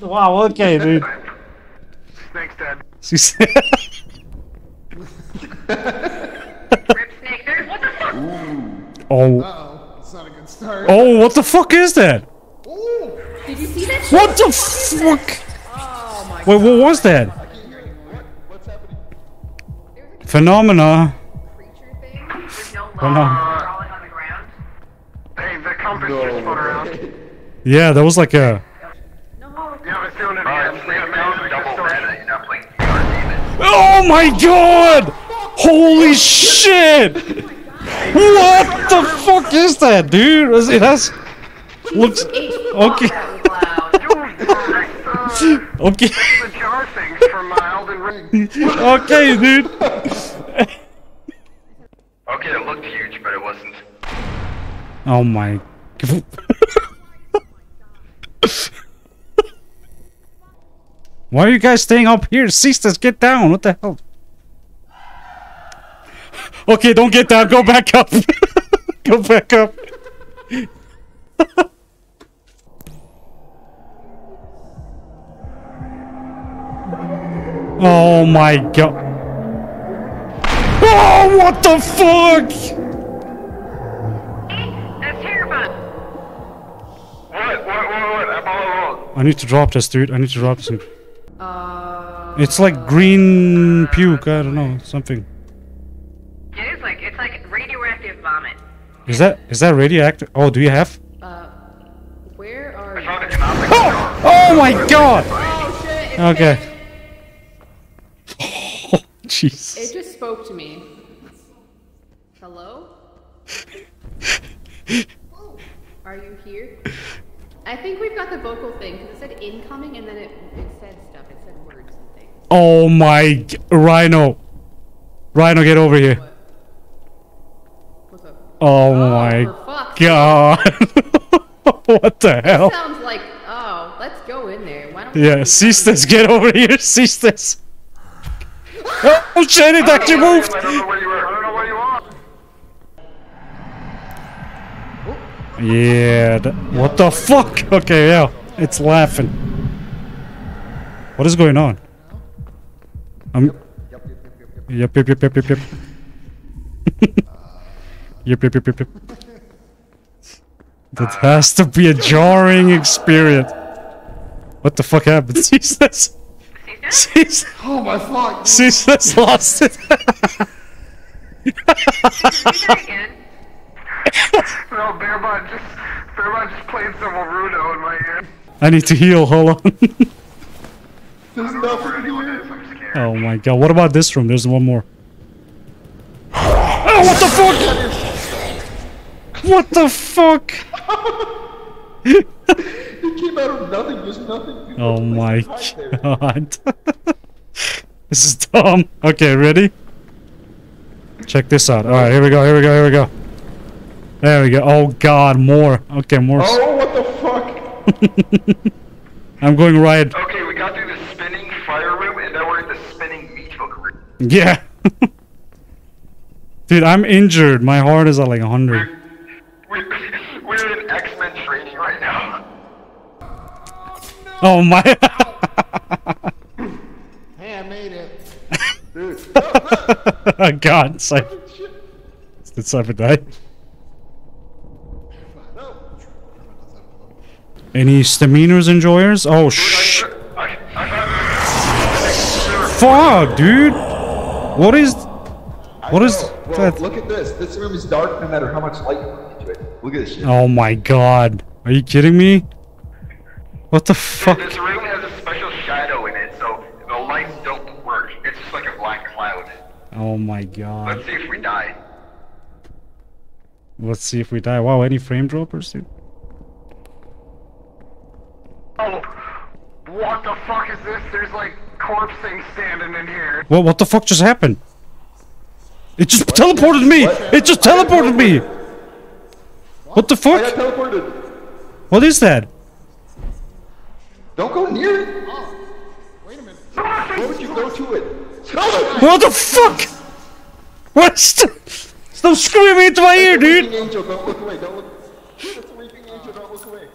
Wow, okay, dude. Snake's dead. She's... Rip snake, dude, what the fuck? Ooh. Oh. Uh-oh, that's not a good start. Oh, what the fuck is that? Ooh. Did you see that? What the fuck? Oh my God. Wait, what was that? I can't hear you. What's happening? Phenomena. Creature thing? There's no lava crawling on the ground. Hey, the compass just put around. Yeah, that was like a... Oh my God! Holy shit! What the fuck is that, dude? It has... Looks... Okay. Okay. Okay, dude. Okay, it looked huge, but it wasn't. Oh my... Why are you guys staying up here? Sisters, get down! What the hell? Okay, don't get down. Go back up. Go back up. Oh my God! Oh, what the fuck? Hey, that's here, bud. What? I need to drop this, dude. I need to drop this. It's like green puke, I don't know, something. It is like, it's like radioactive vomit. Is that radioactive? Oh, do you have? Where are you? Oh! Oh my God! Oh shit, it's okay. Oh, jeez. It just spoke to me. Hello? Oh, are you here? I think we've got the vocal thing, because it said incoming and then it said stuff, it said words and things. Oh my... Rhino! Rhino, get over here. What? What's up? Oh my God! What the hell? That sounds like... Oh, let's go in there. Why don't we... Yeah, sisters, get over here, sisters! Oh shit, it actually moved! I don't know where you are. I don't know where you are. Yeah, what the fuck? Okay, yeah, it's laughing. What is going on? Yep. Yep. That has to be a jarring experience. What the fuck happened? Jesus. Oh my fuck. Jesus lost it. No, Bearbot just played some Naruto in my ear. I need to heal, hold on. There's nothing here. Oh my God, what about this room? There's one more. Oh, what the fuck? What the fuck? It came out of nothing, there's nothing. Oh my God. This is dumb. Okay, ready? Check this out. Alright, here we go. There we go. Oh God, more. Okay, more. Oh, what the fuck? I'm going right. Okay, we got through the spinning fire room, and now we're in the spinning meat hook room. Yeah. Dude, I'm injured. My heart is at like 100. We're in X Men training right now. Oh, no. Oh my. Hey, I made it. Dude. God, Cypher. Did Cypher die? Any staminers enjoyers? Oh shh! Fuck, dude! What is that? Look at this. This room is dark no matter how much light you put into it. Look at this shit. Oh my God! Are you kidding me? What the fuck? Dude, this room has a special shadow in it, so the lights don't work. It's just like a black cloud. Oh my God! Let's see if we die. Wow! Any frame droppers, dude? What the fuck is this? There's like corpse things standing in here. What the fuck just happened? It just teleported me! What? It just teleported me! What the fuck? I got teleported. What is that? Don't go near it! Oh, wait a minute. Why would you go to it? What the fuck? What? Stop screaming into my ear, dude! Angel, don't look away, don't look away. That's a weeping angel, don't look away.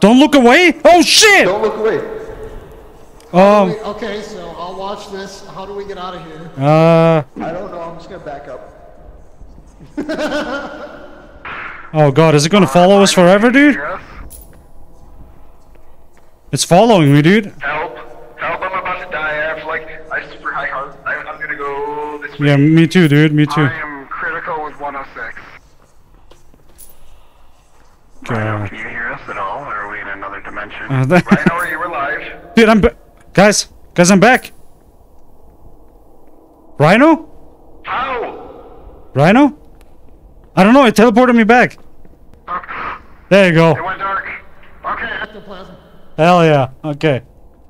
Don't look away! Oh shit! Don't look away. Okay, so I'll watch this. How do we get out of here? I don't know. I'm just gonna back up. Oh god, is it gonna follow us forever, dude? Yes. It's following me, dude. Help! Help! I'm about to die. I have like a super high heart. I'm gonna go this way. Yeah, me too, dude. Me too. I am critical with 106. Rhino, can you hear us at all? Or are we in another dimension? Rhino, are you alive? Dude, I'm back. Guys, I'm back. Rhino? How? Rhino? I don't know. It teleported me back. There you go. It went dark. Okay. Octoplasm. Hell yeah. Okay.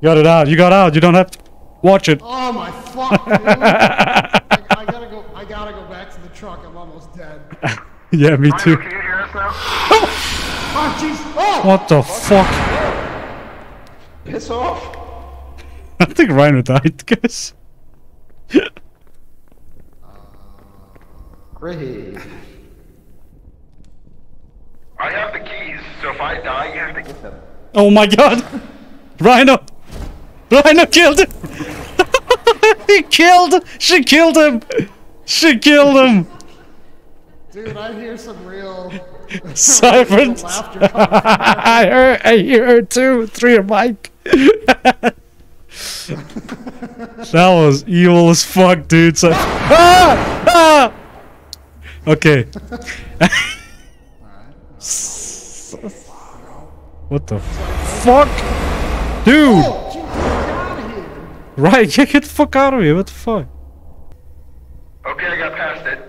Got it out. You got out. You don't have to watch it. Oh my fuck, dude. I gotta go back to the truck. I'm almost dead. Yeah, me too. Can you hear us now? Oh, jeez. Oh! What the fuck? Piss off. I think Rhino died, guys. Great. I have the keys, so if I die, you have to get them. Oh my god! Rhino! Rhino killed him! She killed him! She killed him! Dude, I hear some real Cypher laughter. I hear her too through your mic. That was evil as fuck, dude. So okay. What the fuck, dude? Right, yeah, get the fuck out of here. What the fuck? Okay, I got past it.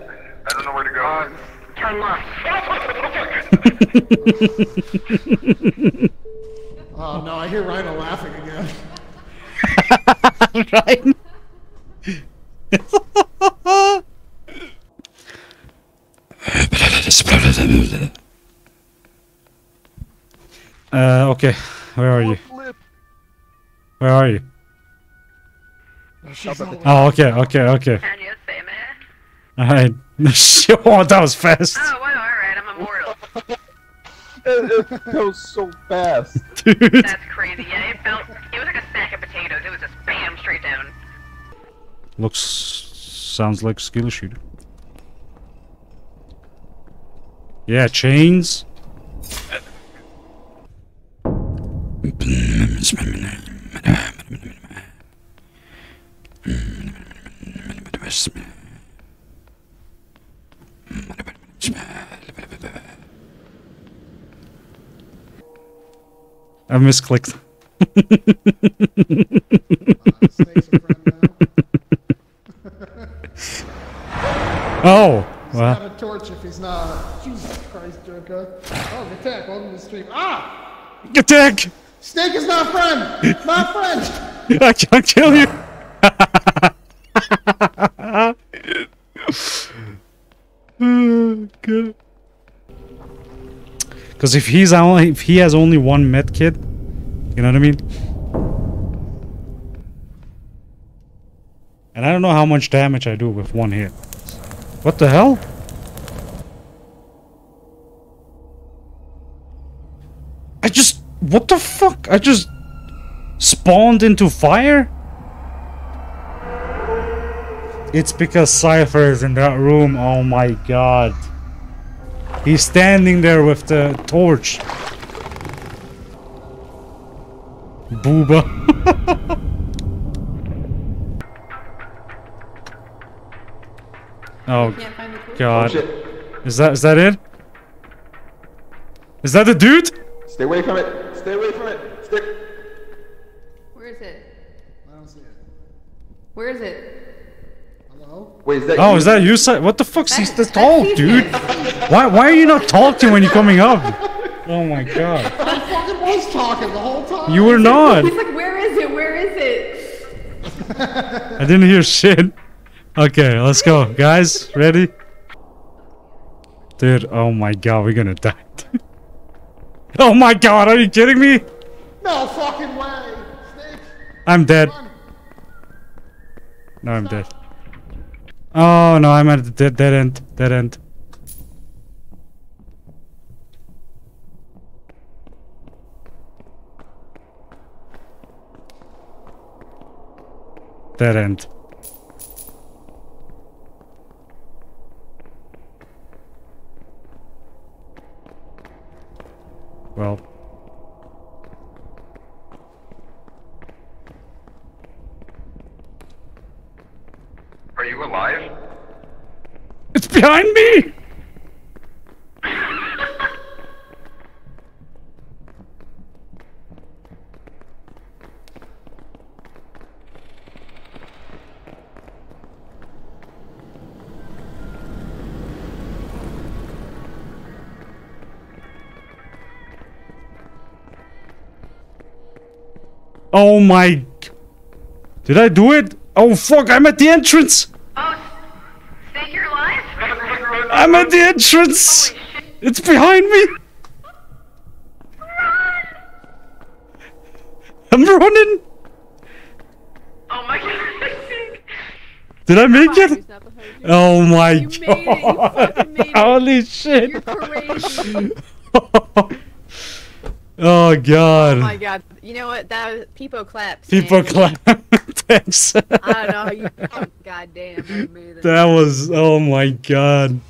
I don't know where to go. Turn left. Oh no, I hear Rhino laughing again. Rhino. Okay. Where are you? Where are you? Oh, okay. Alright. Oh, that was fast. Oh, well, alright, I'm immortal. It goes so fast. Dude. That's crazy. Yeah, it was like a stack of potatoes. It was just bam, straight down. Looks, sounds like skill shooter. Yeah, chains. I misclicked. Oh! He's got a torch if he's not. Jesus Christ, Jerka. Oh, attack! Welcome to the stream. Ah! Attack! Snake is my friend! My friend! I can't kill you! Because if he has only one med kit, you know what I mean? And I don't know how much damage I do with one hit. What the hell? What the fuck? I just spawned into fire? It's because Cypher is in that room. Oh my god. He's standing there with the torch. Booba. Oh god. Is that it? Is that the dude? Stay away from it. Stay away from it! Stick! Where is it? I don't see it. Where is it? Hello? Wait, is that you? Oh, is that you? What the fuck's this tall, dude? Why are you not talking when you're coming up? Oh my god. I fucking was talking the whole time! You were not! He's like, where is it? Where is it? I didn't hear shit. Okay, let's go. Guys, ready? Dude, oh my god, we're gonna die. Oh my god, are you kidding me? No fucking way! Snake. I'm dead. No, I'm dead. Oh no, I'm at the dead end. Dead end. Dead end. Well. Are you alive? It's behind me! Oh my... Did I do it? Oh fuck, I'm at the entrance! Oh, think you're alive? I'm at the entrance! Holy shit. It's behind me! Run! I'm running! Oh my god! Did I make it? Oh my god! Holy shit! You're crazy! Oh god! Oh my god! You know what? That was people clapped. People clapped. I don't know how you. Goddamn! That was. Oh my god!